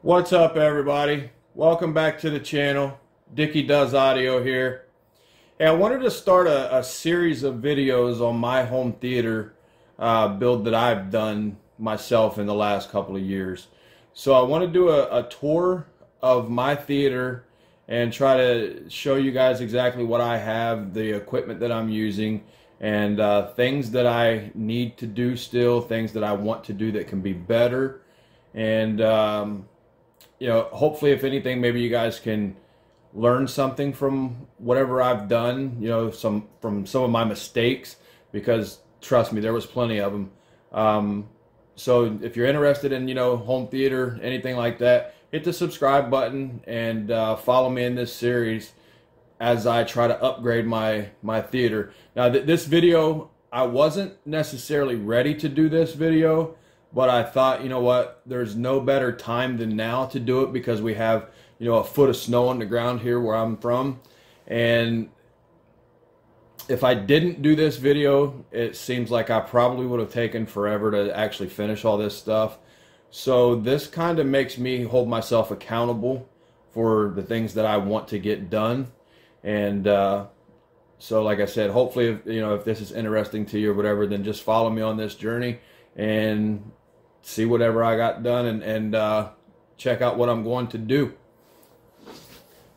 What's up, everybody? Welcome back to the channel. Dicky Does Audio here. Hey, I wanted to start a series of videos on my home theater build that I've done myself in the last couple of years. So I want to do a tour of my theater and try to show you guys exactly what I have, the equipment that I'm using, and things that I need to do still, things that I want to do that can be better. And you know, hopefully, if anything, maybe you guys can learn something from whatever I've done, you know, from some of my mistakes, because trust me, there was plenty of them. So if you're interested in, you know, home theater, anything like that, hit the subscribe button and follow me in this series as I try to upgrade my theater. Now, this video, I wasn't necessarily ready to do this video, but I thought, you know what, there's no better time than now to do it, because we have, you know, a foot of snow on the ground here where I'm from. And if I didn't do this video, it seems like I probably would have taken forever to actually finish all this stuff. So this kind of makes me hold myself accountable for the things that I want to get done. And so like I said, hopefully, if, you know, if this is interesting to you or whatever, then just follow me on this journey and see whatever I got done, and check out what I'm going to do.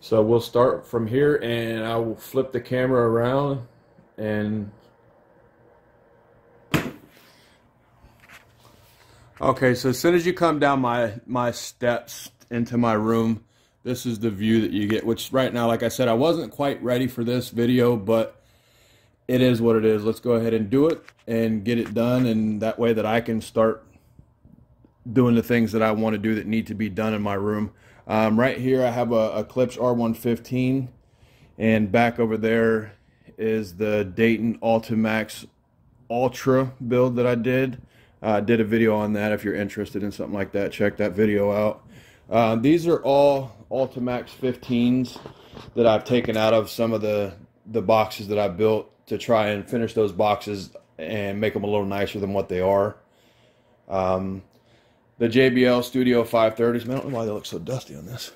So we'll start from here, and I will flip the camera around, and okay, so as soon as you come down my steps into my room, this is the view that you get, which right now, like I said, I wasn't quite ready for this video, but it is what it is. Let's go ahead and do it and get it done, and that way that I can start doing the things that I want to do that need to be done in my room. Right here I have a Klipsch R115, and back over there is the Dayton Ultimax Ultra build that I did. I did a video on that. If you're interested in something like that, check that video out. These are all Ultimax 15s that I've taken out of some of the boxes that I built, to try and finish those boxes and make them a little nicer than what they are. The JBL Studio 530s. Man, I don't know why they look so dusty on this.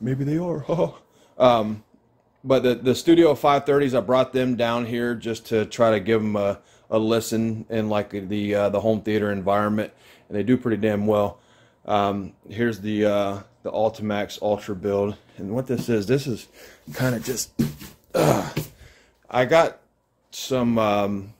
Maybe they are. But the Studio 530s, I brought them down here just to try to give them a listen in like the home theater environment, and they do pretty damn well. Here's the Ultimax Ultra build, and what this is kind of just. I got some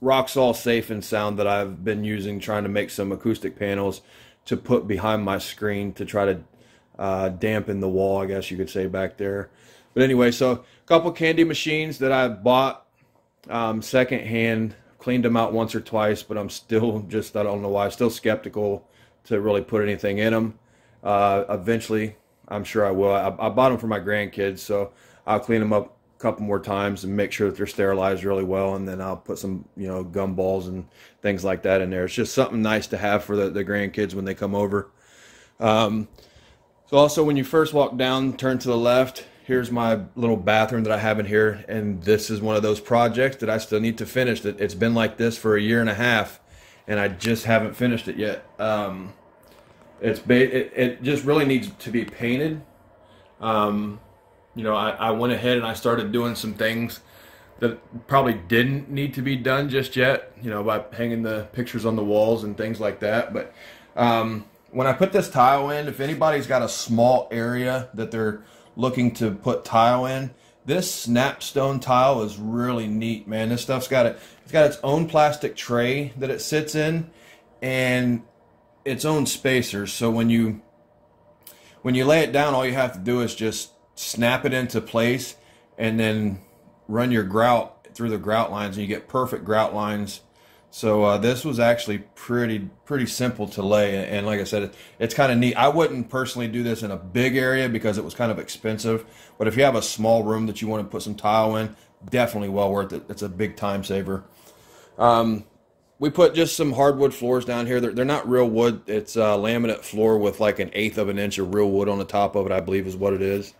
Rocks All Safe and Sound that I've been using, trying to make some acoustic panels to put behind my screen to try to dampen the wall, I guess you could say, back there. But anyway, so a couple candy machines that I bought secondhand, cleaned them out once or twice, but I'm still just, I don't know why, still skeptical to really put anything in them. Eventually, I'm sure I will. I bought them for my grandkids, so I'll clean them up couple more times and make sure that they're sterilized really well, and then I'll put some, you know, gum balls and things like that in there. It's just something nice to have for the grandkids when they come over. So also, when you first walk down, turn to the left, here's my little bathroom that I have in here, and this is one of those projects that I still need to finish. That it's been like this for a year and a half, and I just haven't finished it yet. It just really needs to be painted. You know, I went ahead and I started doing some things that probably didn't need to be done just yet, you know, by hanging the pictures on the walls and things like that. But when I put this tile in, if anybody's got a small area that they're looking to put tile in, this snapstone tile is really neat, man. This stuff's got it's got its own plastic tray that it sits in, and its own spacers. So when you lay it down, all you have to do is just snap it into place and then run your grout through the grout lines, and you get perfect grout lines. So this was actually pretty simple to lay, and like I said, it's kind of neat. I wouldn't personally do this in a big area because it was kind of expensive, but if you have a small room that you want to put some tile in, definitely well worth it. It's a big time saver. We put just some hardwood floors down here. They're not real wood. It's a laminate floor with like 1/8 of an inch of real wood on the top of it, I believe is what it is.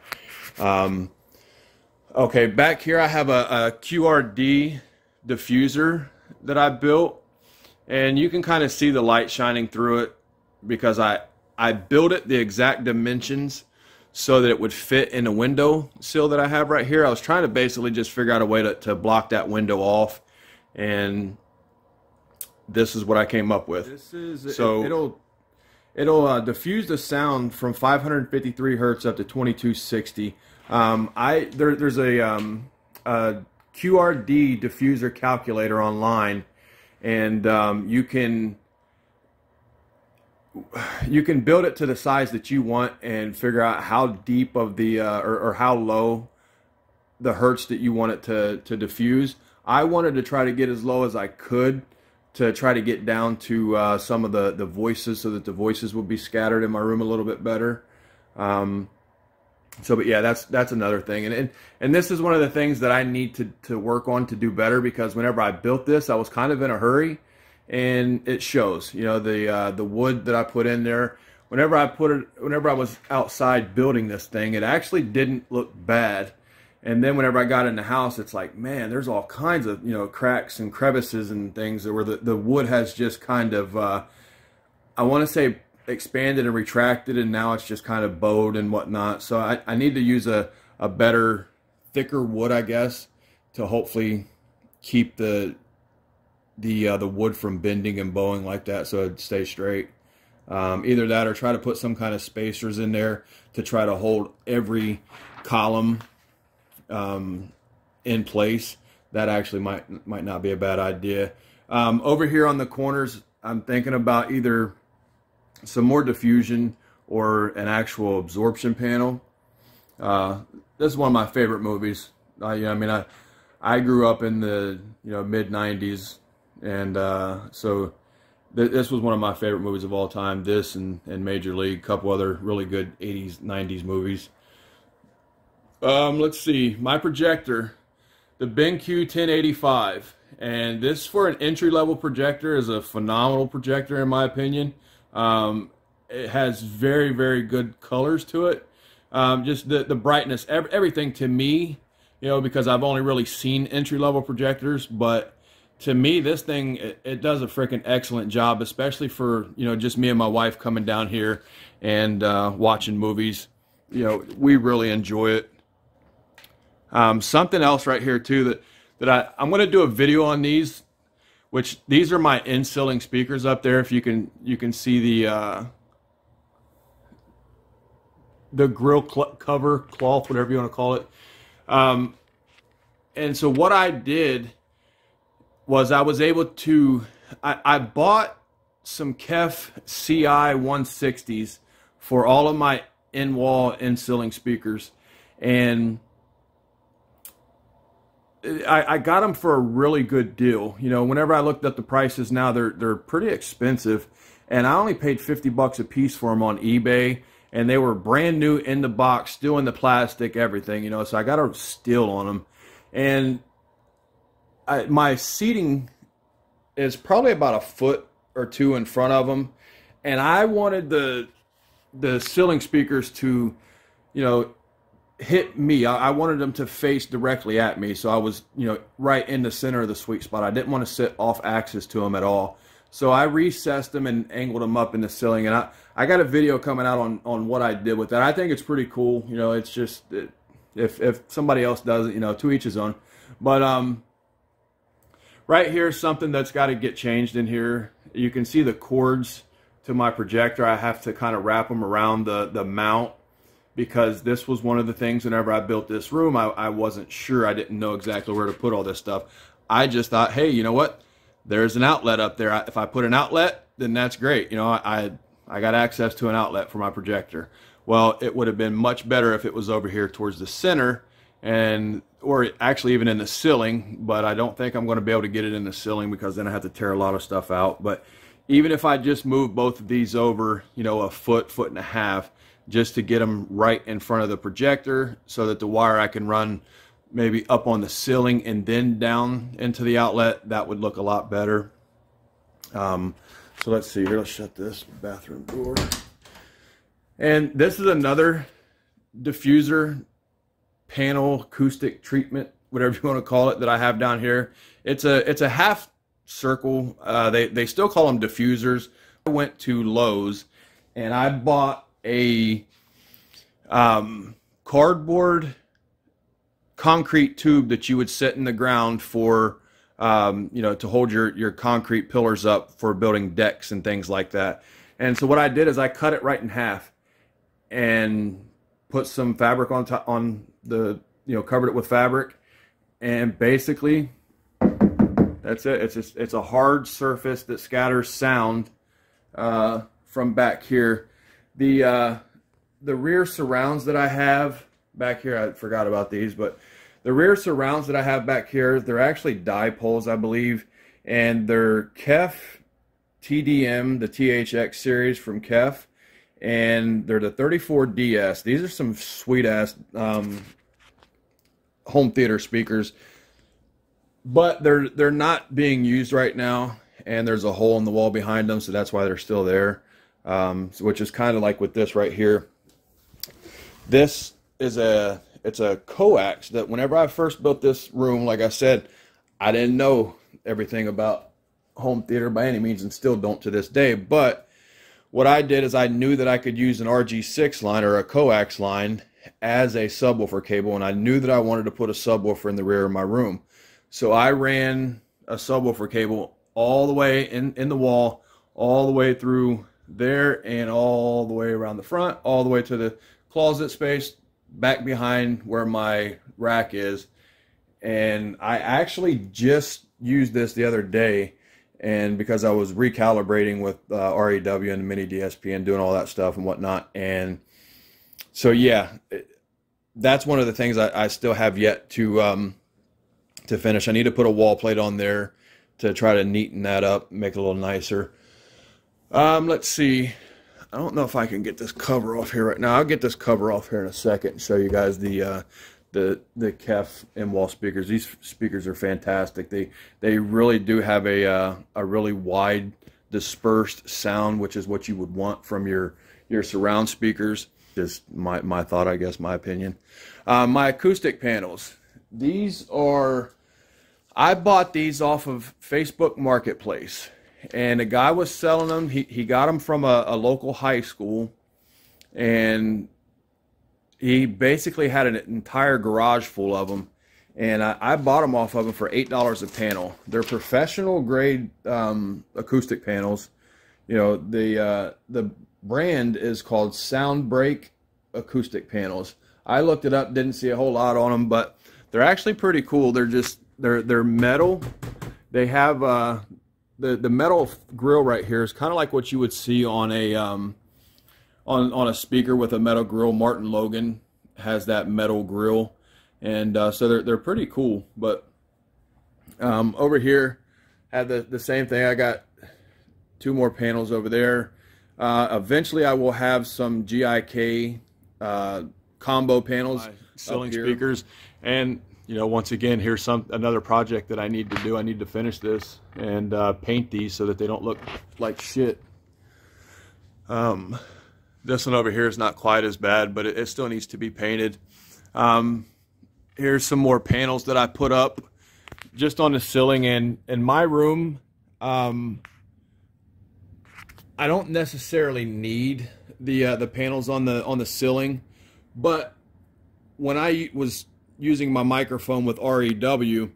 Okay, back here I have a QRD diffuser that I built, and you can kind of see the light shining through it because I I built it the exact dimensions so that it would fit in the window sill that I have right here. I was trying to basically just figure out a way to block that window off, and this is what I came up with. This is, so it'll diffuse the sound from 553 hertz up to 2260. There's a QRD diffuser calculator online, and you can build it to the size that you want and figure out how deep of the or how low the hertz that you want it to diffuse. I wanted to try to get as low as I could to try to get down to some of the voices, so that the voices would be scattered in my room a little bit better. But yeah, that's another thing, and this is one of the things that I need to work on to do better, because whenever I built this, I was kind of in a hurry. And it shows, you know, the wood that I put in there. Whenever I was outside building this thing, it actually didn't look bad. And then whenever I got in the house, it's like, man, there's all kinds of, you know, cracks and crevices and things where the wood has just kind of, I want to say, expanded and retracted, and now it's just kind of bowed and whatnot. So I need to use a better, thicker wood, I guess, to hopefully keep the wood from bending and bowing like that, so it'd stay straight. Either that, or try to put some kind of spacers in there to try to hold every column in place. That actually might not be a bad idea. Over here on the corners, I'm thinking about either some more diffusion or an actual absorption panel. This is one of my favorite movies. I grew up in the mid 90s. And so this was one of my favorite movies of all time. This and Major League, a couple other really good 80s, 90s movies. Let's see. My projector, the BenQ 1085. And this, for an entry-level projector, is a phenomenal projector in my opinion. It has very, very good colors to it. Just the brightness, everything to me, because I've only really seen entry-level projectors, but to me, this thing, it does a freaking excellent job, especially for, just me and my wife coming down here and watching movies. We really enjoy it. Something else right here, too, that I'm going to do a video on these, which these are my in-ceiling speakers up there. If you can see the grill cover, cloth, whatever you want to call it. And so what I did was I was able to, I bought some KEF CI 160s for all of my in-wall, in-ceiling speakers. And I got them for a really good deal. Whenever I looked up the prices now, they're pretty expensive. And I only paid 50 bucks a piece for them on eBay. And they were brand new in the box, still in the plastic, everything, so I got a steal on them. And my seating is probably about a foot or two in front of them, and I wanted the ceiling speakers to, hit me. I wanted them to face directly at me, so I was, right in the center of the sweet spot. I didn't want to sit off axis to them at all. So I recessed them and angled them up in the ceiling, and I got a video coming out on what I did with that. I think it's pretty cool. It's just if somebody else does it, to each his own. But right here, something that's got to get changed in here. You can see the cords to my projector. I have to kind of wrap them around the mount, because this was one of the things whenever I built this room, I wasn't sure. I didn't know exactly where to put all this stuff. I just thought, hey, you know what? There's an outlet up there. If I put an outlet, then that's great. I got access to an outlet for my projector. Well, it would have been much better if it was over here towards the center, or actually even in the ceiling, but I don't think I'm going to be able to get it in the ceiling, because then I have to tear a lot of stuff out. But even if I just move both of these over, a foot, foot and a half, just to get them right in front of the projector, so that the wire I can run maybe up on the ceiling and then down into the outlet, that would look a lot better. So let's see here. Let's shut this bathroom door. And this is another diffuser panel, acoustic treatment, whatever you want to call it, that I have down here. It's a half circle. They still call them diffusers. I went to Lowe's and I bought a cardboard concrete tube that you would set in the ground for you know, to hold your concrete pillars up for building decks and things like that. And so what I did is I cut it right in half and put some fabric on top, on the, you know, covered it with fabric, and basically that's it. It's just, it's a hard surface that scatters sound from back here. The rear surrounds that I have back here, I forgot about these, but the rear surrounds that I have back here, they're actually dipoles, I believe, and they're KEF TDM, the THX series from KEF, and they're the 34DS. These are some sweet-ass home theater speakers, but they're not being used right now, and there's a hole in the wall behind them, so that's why they're still there, which is kind of like with this right here. This is a... it's a coax that whenever I first built this room, like I said, I didn't know everything about home theater by any means, and still don't to this day. But what I did is I knew that I could use an RG6 line or a coax line as a subwoofer cable, and I knew that I wanted to put a subwoofer in the rear of my room. So I ran a subwoofer cable all the way in the wall, all the way through there, and all the way around the front, all the way to the closet space, back behind where my rack is. And I actually just used this the other day, and because I was recalibrating with REW and mini DSP and doing all that stuff and whatnot. And so yeah, that's one of the things I still have yet to finish. I need to put a wall plate on there to try to neaten that up, make it a little nicer. Let's see, I don't know if I can get this cover off here right now. I'll get this cover off here in a second and show you guys the KEF in-wall speakers. These speakers are fantastic. They really do have a really wide dispersed sound, which is what you would want from your surround speakers. Just my thought, I guess, my opinion. My acoustic panels. These are, I bought these off of Facebook Marketplace. And a guy was selling them. He got them from a local high school, and he basically had an entire garage full of them. And I bought them off of him for $8 a panel. They're professional grade acoustic panels. You know, the brand is called Soundbreak Acoustic Panels. I looked it up, didn't see a whole lot on them, but they're actually pretty cool. They're just they're metal. They have the metal grill right here is kind of like what you would see on a on a speaker with a metal grill. Martin Logan has that metal grill, and so they're pretty cool. But over here, had the same thing. I got two more panels over there. Eventually, I will have some GIK combo panels, selling speakers, and. You know, once again, here's another project that I need to do. I need to finish this and paint these so that they don't look like shit. This one over here is not quite as bad, but it still needs to be painted. Here's some more panels that I put up just on the ceiling and in my room. I don't necessarily need the panels on the ceiling, but when I was using my microphone with REW,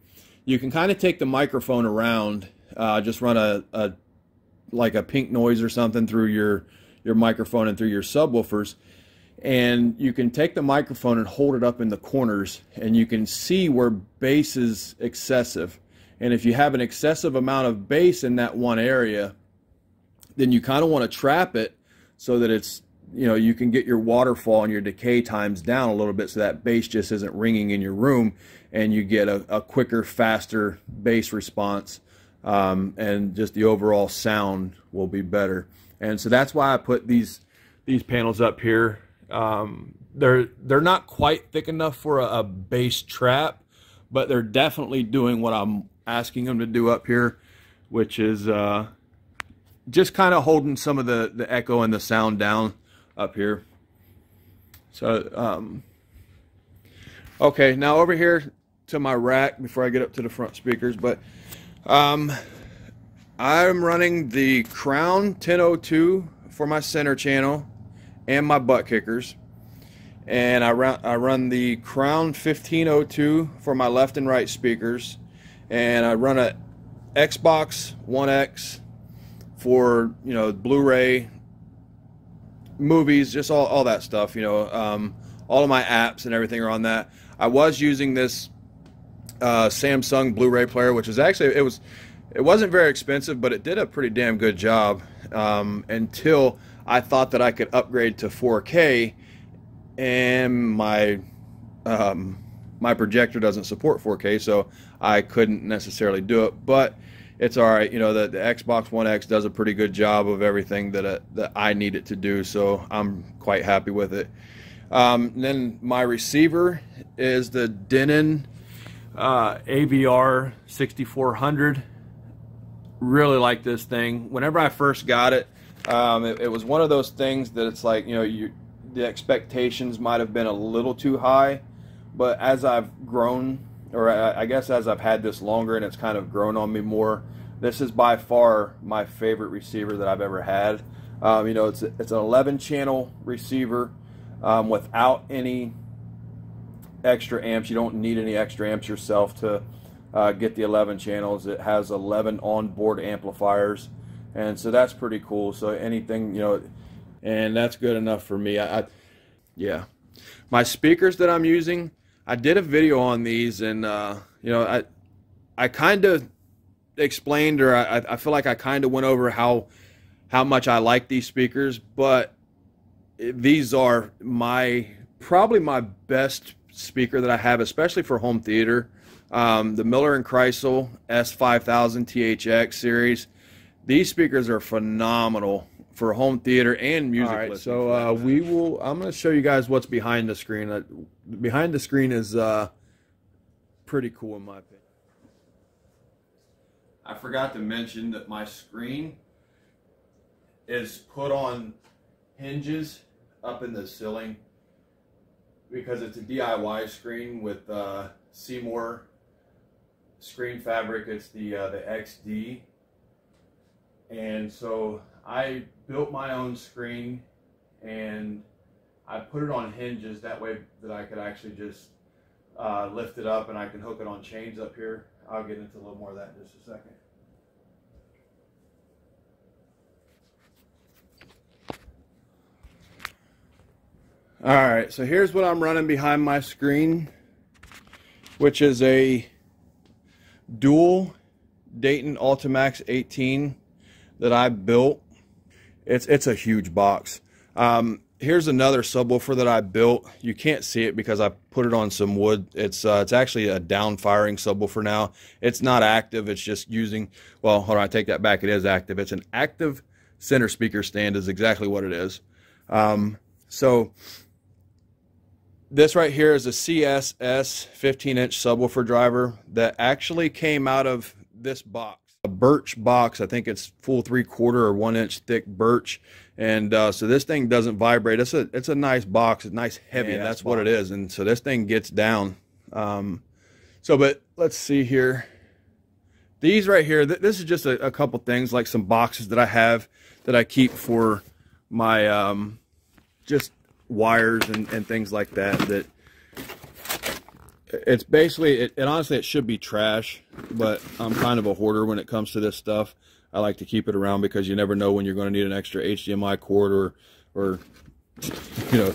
you can kind of take the microphone around, just run like a pink noise or something through your microphone and through your subwoofers, and you can take the microphone and hold it up in the corners, and you can see where bass is excessive. And if you have an excessive amount of bass in that one area, then you kind of want to trap it so that it's, you know, you can get your waterfall and your decay times down a little bit, so that bass just isn't ringing in your room, and you get a quicker, faster bass response, and just the overall sound will be better. And so that's why I put these panels up here. They're not quite thick enough for a bass trap, but they're definitely doing what I'm asking them to do up here, which is just kind of holding some of the echo and the sound down up here. So okay, now over here to my rack before I get up to the front speakers. But I'm running the Crown 1502 for my center channel and my butt kickers. And I run the Crown 1502 for my left and right speakers. And I run a Xbox One X for, you know, Blu-ray, movies, just all that stuff, you know. All of my apps and everything are on that. I was using this Samsung Blu-ray player, which is actually, it wasn't very expensive, but it did a pretty damn good job until I thought that I could upgrade to 4K, and my my projector doesn't support 4K, so I couldn't necessarily do it. But it's all right, you know. The Xbox One X does a pretty good job of everything that I need it to do, so I'm quite happy with it. Then my receiver is the Denon AVR 6400. Really like this thing. Whenever I first got it, it was one of those things that it's like, you know, the expectations might have been a little too high, but as I've grown, or I guess as I've had this longer and it's kind of grown on me more, this is by far my favorite receiver that I've ever had. You know, it's an 11-channel receiver without any extra amps. You don't need any extra amps yourself to get the 11 channels. It has 11 onboard amplifiers, and so that's pretty cool. So anything, you know, and that's good enough for me. Yeah. My speakers that I'm using, I did a video on these, and you know, I kind of explained, or I feel like I kind of went over how much I like these speakers, but these are probably my best speaker that I have, especially for home theater. The Miller and Kreisel S5000 THX series. These speakers are phenomenal for home theater and music. All right, so I'm going to show you guys what's behind the screen. Behind the screen is pretty cool in my opinion. I forgot to mention that my screen is put on hinges up in the ceiling because it's a DIY screen with Seymour screen fabric. It's the XD, and so I built my own screen and I put it on hinges that way that I could actually just lift it up, and I can hook it on chains up here. I'll get into a little more of that in just a second. All right, so here's what I'm running behind my screen, which is a dual Dayton Ultimax 18 that I built. It's a huge box. Here's another subwoofer that I built. You can't see it because I put it on some wood. It's actually a down-firing subwoofer now. It's not active. It's just using, well, hold on, I take that back. It is active. It's an active center speaker stand is exactly what it is. So this right here is a CSS 15-inch subwoofer driver that actually came out of this box, a birch box. I think it's full 3/4 or 1-inch thick birch, and so this thing doesn't vibrate. It's a nice box, it's nice heavy, and that's what it is. And so this thing gets down. But let's see here. These right here, this is just a couple things, like some boxes that I have that I keep for my just wires and things like that. It's basically, and honestly it should be trash, but I'm kind of a hoarder when it comes to this stuff. I like to keep it around because you never know when you're going to need an extra HDMI cord or you know,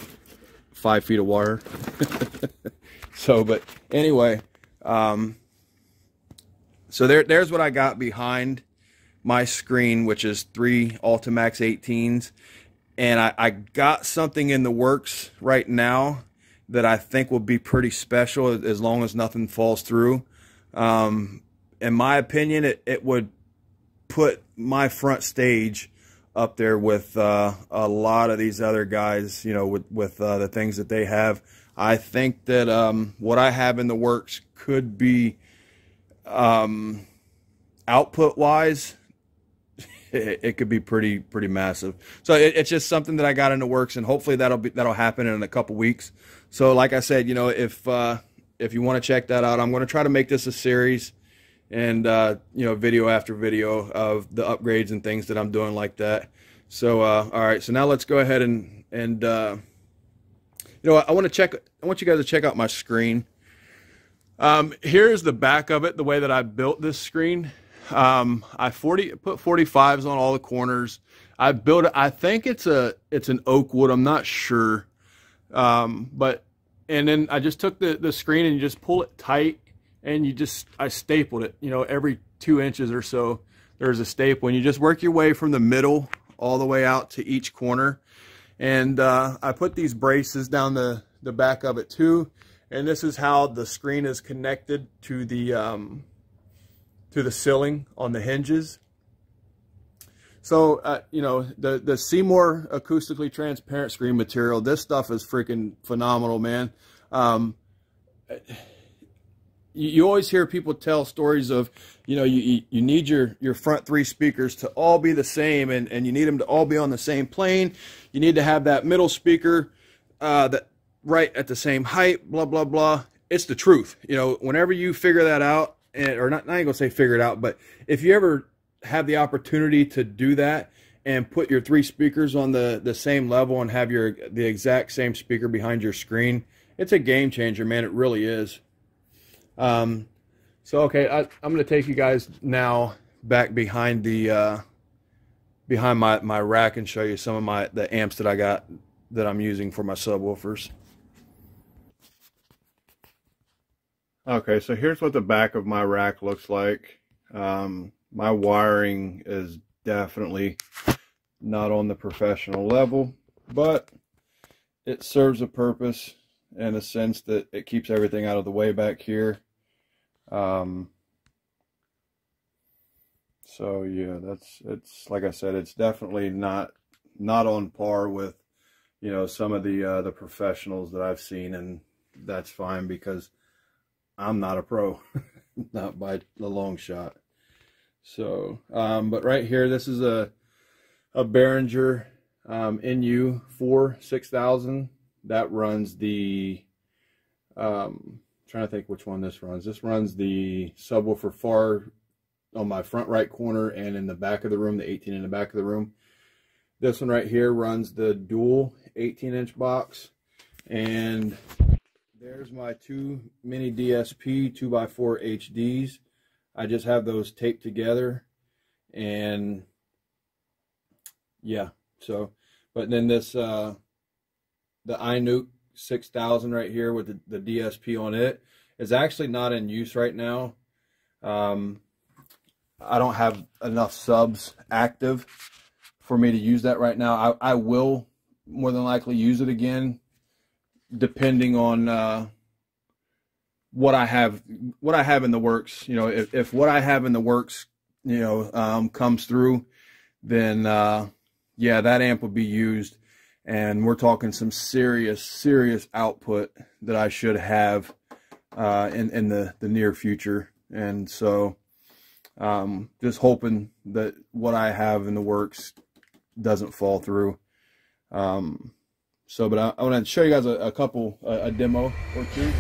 5 feet of wire. So, but anyway, so there's what I got behind my screen, which is 3 Ultimax 18s. And I got something in the works right now that I think will be pretty special, as long as nothing falls through. In my opinion, it would put my front stage up there with a lot of these other guys, you know, with the things that they have. I think that what I have in the works could be, output-wise, it could be pretty massive. So it's just something that I got in the works, and hopefully that'll happen in a couple weeks. So like I said, you know, if you want to check that out, I'm going to try to make this a series, and you know, video after video of the upgrades and things that I'm doing like that. So all right, so now let's go ahead and you know, I want you guys to check out my screen. Here's the back of it, the way that I built this screen. I put 45s on all the corners. I built it, I think it's an oak wood, I'm not sure. But and then I just took the screen and you just pull it tight, and you just, I stapled it, you know, every 2 inches or so there's a staple, and you just work your way from the middle all the way out to each corner. And I put these braces down the back of it too, and this is how the screen is connected to the ceiling on the hinges. So you know, the Seymour acoustically transparent screen material, this stuff is freaking phenomenal, man. You always hear people tell stories of, you know, you need your front three speakers to all be the same, and you need them to all be on the same plane. You need to have that middle speaker that right at the same height, blah, blah, blah. It's the truth. You know, whenever you figure that out, or not, I ain't gonna say figure it out, but if you ever have the opportunity to do that and put your three speakers on the same level and have the exact same speaker behind your screen, it's a game changer, man. It really is. So, okay, I'm going to take you guys now back behind the, behind my rack and show you some of the amps that I got that I'm using for my subwoofers. Okay. So here's what the back of my rack looks like. My wiring is definitely not on the professional level, but it serves a purpose in a sense that it keeps everything out of the way back here. So yeah, it's like I said, it's definitely not on par with, you know, some of the professionals that I've seen, and that's fine because I'm not a pro, not by the long shot. So, but right here, this is a Behringer NU46000. That runs the, I'm trying to think which one this runs. This runs the subwoofer far on my front right corner and in the back of the room, the 18 in the back of the room. This one right here runs the dual 18-inch box. And there's my two mini DSP 2x4 HDs. I just have those taped together. And yeah, so, but then this, the iNuke 6000 right here with the DSP on it is actually not in use right now. I don't have enough subs active for me to use that right now. I will more than likely use it again, depending on what I have in the works. You know, if what I have in the works, you know, comes through, then yeah, that amp will be used. And we're talking some serious, serious output that I should have in the near future. And so just hoping that what I have in the works doesn't fall through. So, but I want to show you guys a demo or two.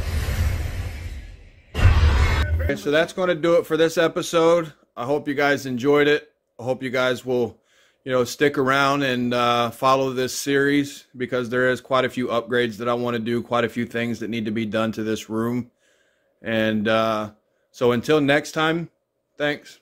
Okay, so that's going to do it for this episode. I hope you guys enjoyed it. I hope you guys will, you know, stick around and follow this series, because there is quite a few upgrades that I want to do, quite a few things that need to be done to this room. And so until next time, thanks.